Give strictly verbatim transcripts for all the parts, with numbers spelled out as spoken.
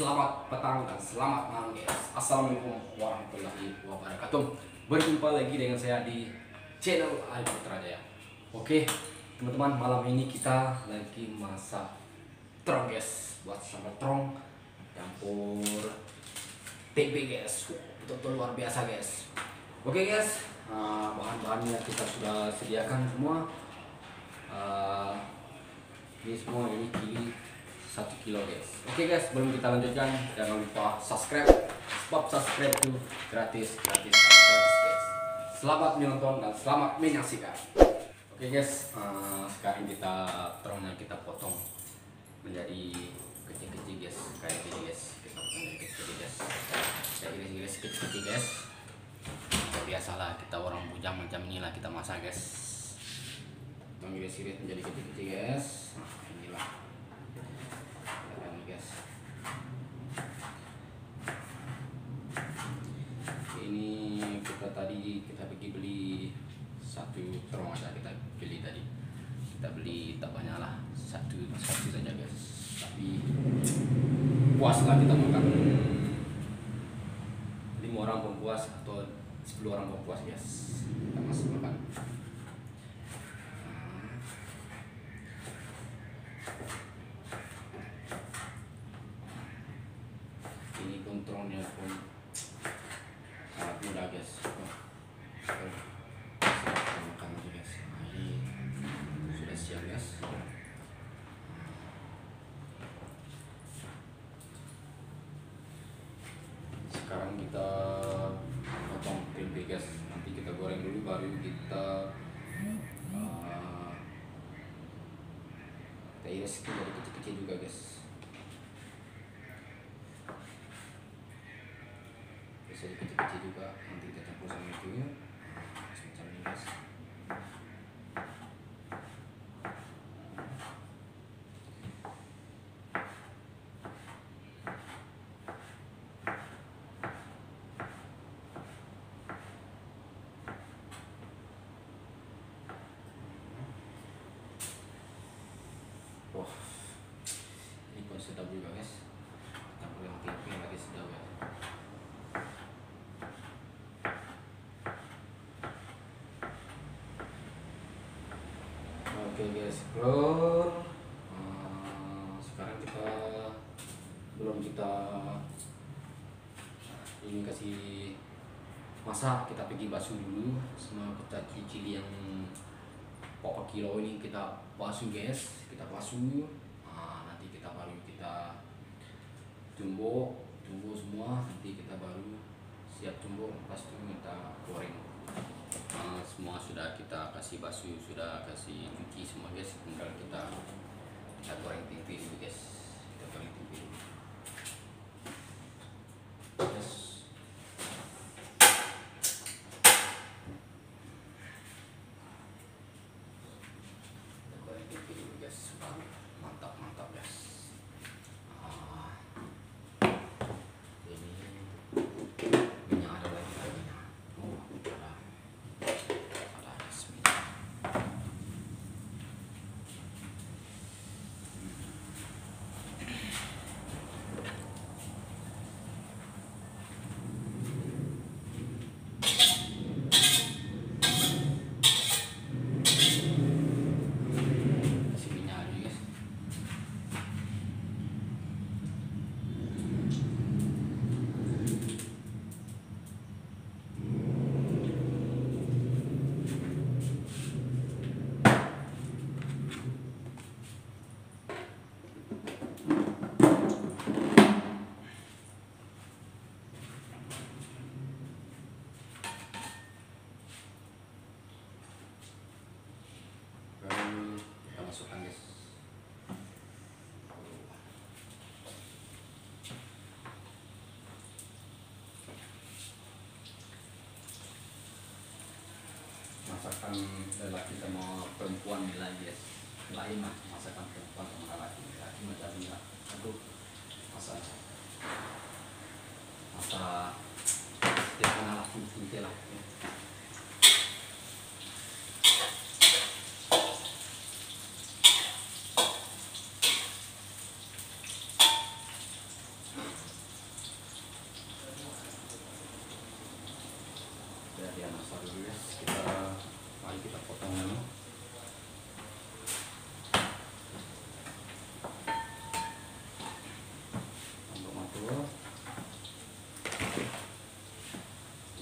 Selamat petang dan selamat malam guys. Assalamualaikum warahmatullahi wabarakatuh. Berjumpa lagi dengan saya di channel Ary Putra Jaya. Oke teman-teman, malam ini kita lagi masak terong guys. Buat sambal terong campur T B guys. Betul-betul luar biasa guys. Oke guys, nah, bahan-bahannya kita sudah sediakan semua. uh, Ini semua ini kiri satu kilo guys. Oke guys, sebelum kita lanjutkan jangan lupa subscribe, sebab subscribe itu gratis, gratis, gratis guys. Selamat menonton dan selamat menyaksikan. Oke guys, uh, sekarang kita terongnya kita potong menjadi kecil-kecil guys, kayak gini guys. Kita potong menjadi kecil-kecil guys, kayak gini guys, kecil-kecil guys. Biasalah kita orang bujang macam inilah kita masak guys. Potong juga sirit menjadi kecil-kecil guys. Nah, inilah. Tadi kita pergi beli satu terong aja, kita beli tadi kita beli tak banyak lah, satu satu saja guys, tapi puas lah kita makan. Lima orang pun puas atau sepuluh orang pun puas guys, kita masih makan. Ini pun terongnya pun sangat mudah guys. Sekarang kita potong tempe guys, nanti kita goreng dulu baru kita uh, kita iris dari kecil-kecil juga guys. Bisa kecil-kecil juga, nanti kita campur sama itu ya, semacam ini guys. Wah, wow, ini pun sedap juga guys. Campur yang tempe lagi sedap ya. Oke guys, bro. Nah, sekarang kita belum kita ini kasih masak, kita pergi basuh dulu semua pecah cili yang pokok kilo ini kita basuh guys, kita basuh. Nah, nanti kita baru kita tumbuk, tumbuk semua, nanti kita baru siap tumbuk, pas itu kita goreng. Nah, semua sudah kita kasih basuh, sudah kasih cuci semua guys, tinggal kita kita goreng tempe dulu guys, kita goreng tempe dulu. Yes. Mantap-mantap guys. Ah, ini minyak ada lagi lagi. Oh, ada, ada guys minyak. Masukkan guys. Masakan lelaki sama perempuan ni lagi guys, lain lah masakan perempuan sama lelaki. Lelaki macam ni lah, aduh masak masak setiap malam putih lah. dari anak sapi guys. Kita mari kita potong dulu. Untuk matur.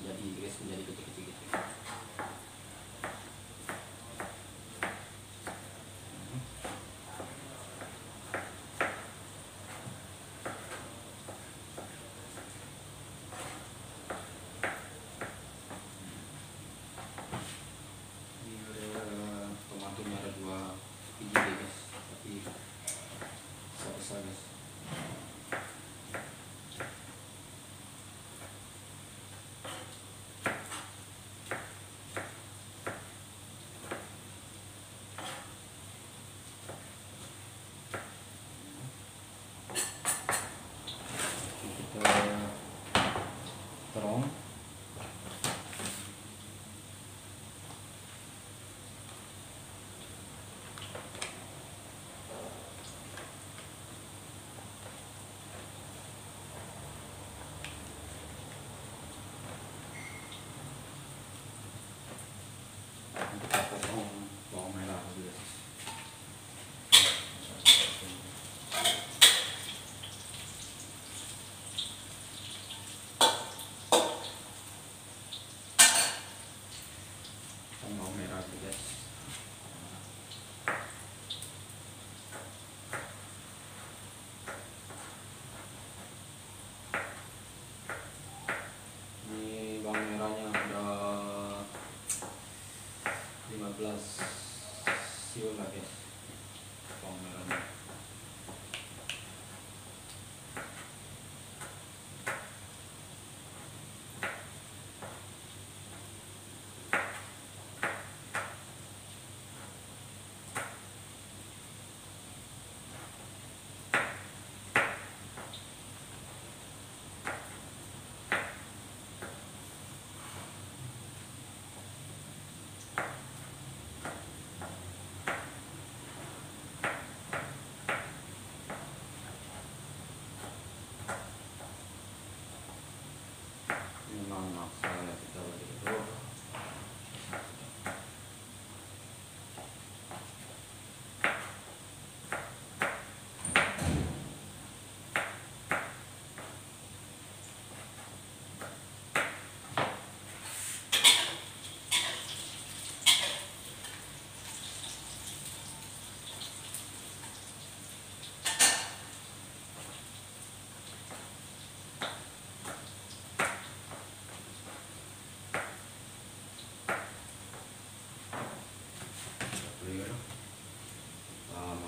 Jadi guys menjadi kecil-kecil gitu. Siul lah guys, bawang merahnya.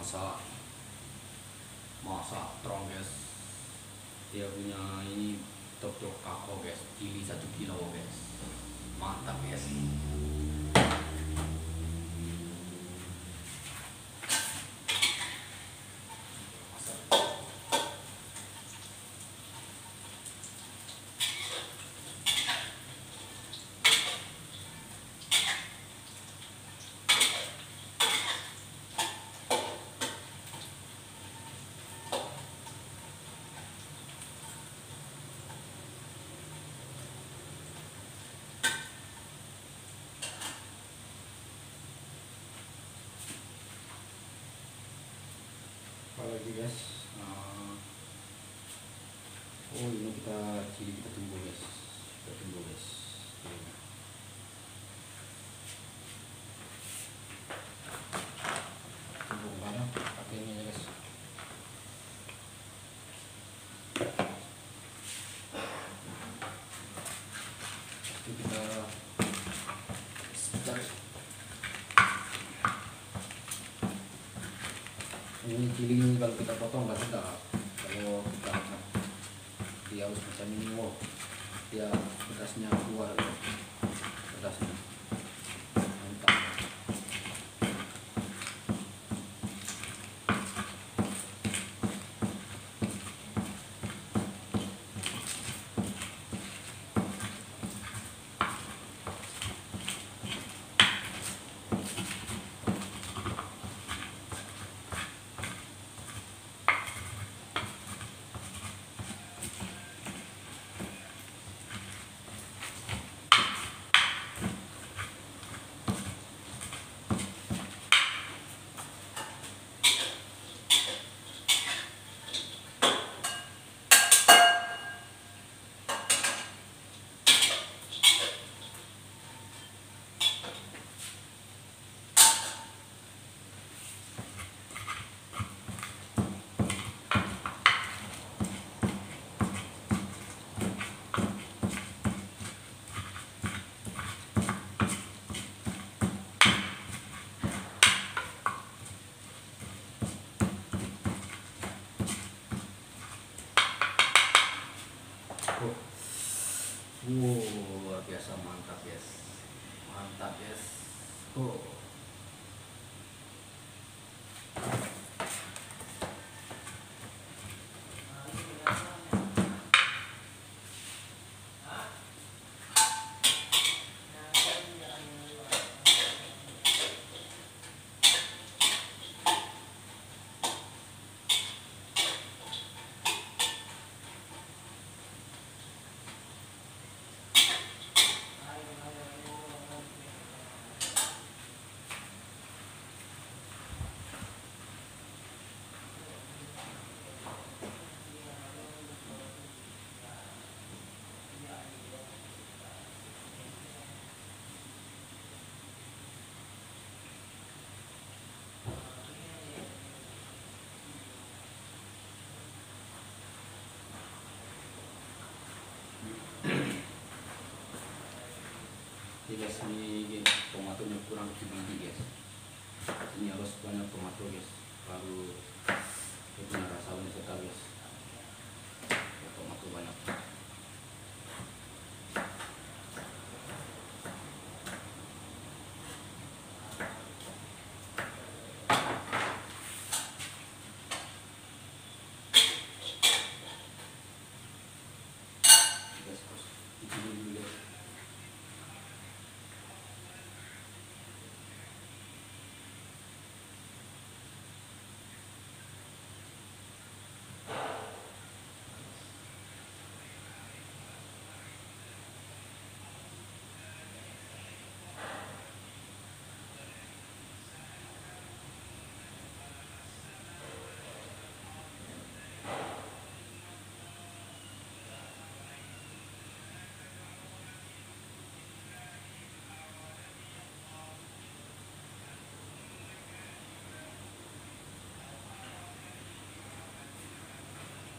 Masak masak terong guys, dia punya ini tepung kakao guys, cili satu kilo guys, mantap guys. Lagi guys, uh, oh ini kita cili kita tunggu guys, kita tunggu guys. Okay. Ini cili kalau kita potong nggak sedap, kalau kita dia harus macam ini, wow, dia pedasnya keluar, pedasnya mantap. Wow, luar biasa, mantap guys, mantap guys. Oh. Guys, ini tomatonya kurang gimana guys, ini harus banyak tomato guys, baru punya rasa wisata guys, ya, tomato banyak.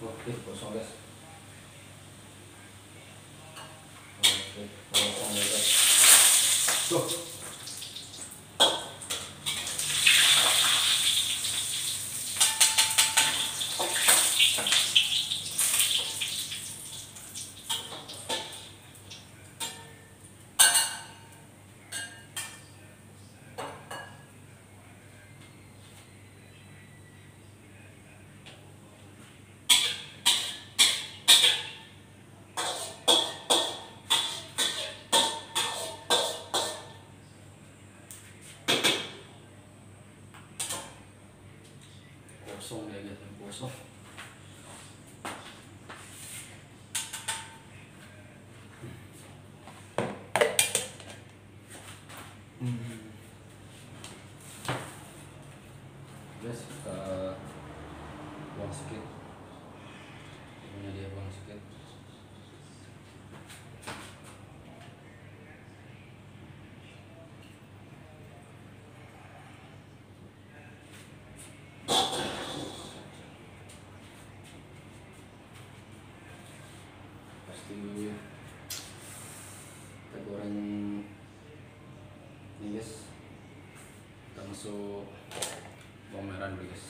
Oke, kosong guys. Oke, kosong guys. Tuh. Kosong ya guys, kosong. Hmm. Guys, kita buang sedikit. Punya dia buang sedikit. Kita goreng ini guys, kita masuk bawang merah dulu guys.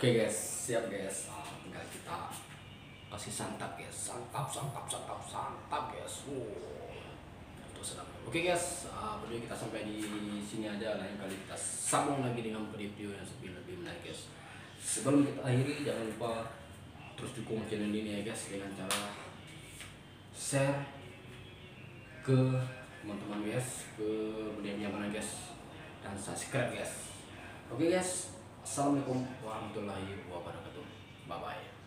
Oke guys, siap guys. Nah, tinggal kita kasih santap guys, santap, santap, santap, santap guys. Wow, itu sedap. Oke guys, uh, video kita sampai di sini aja. Lain kali kita sambung lagi dengan video yang lebih menarik guys. Sebelum kita akhiri, jangan lupa terus dukung channel ini ya guys dengan cara share ke teman-teman guys, ke media yang mana guys, dan subscribe guys. Oke guys. Assalamualaikum warahmatullahi wabarakatuh. Bye bye.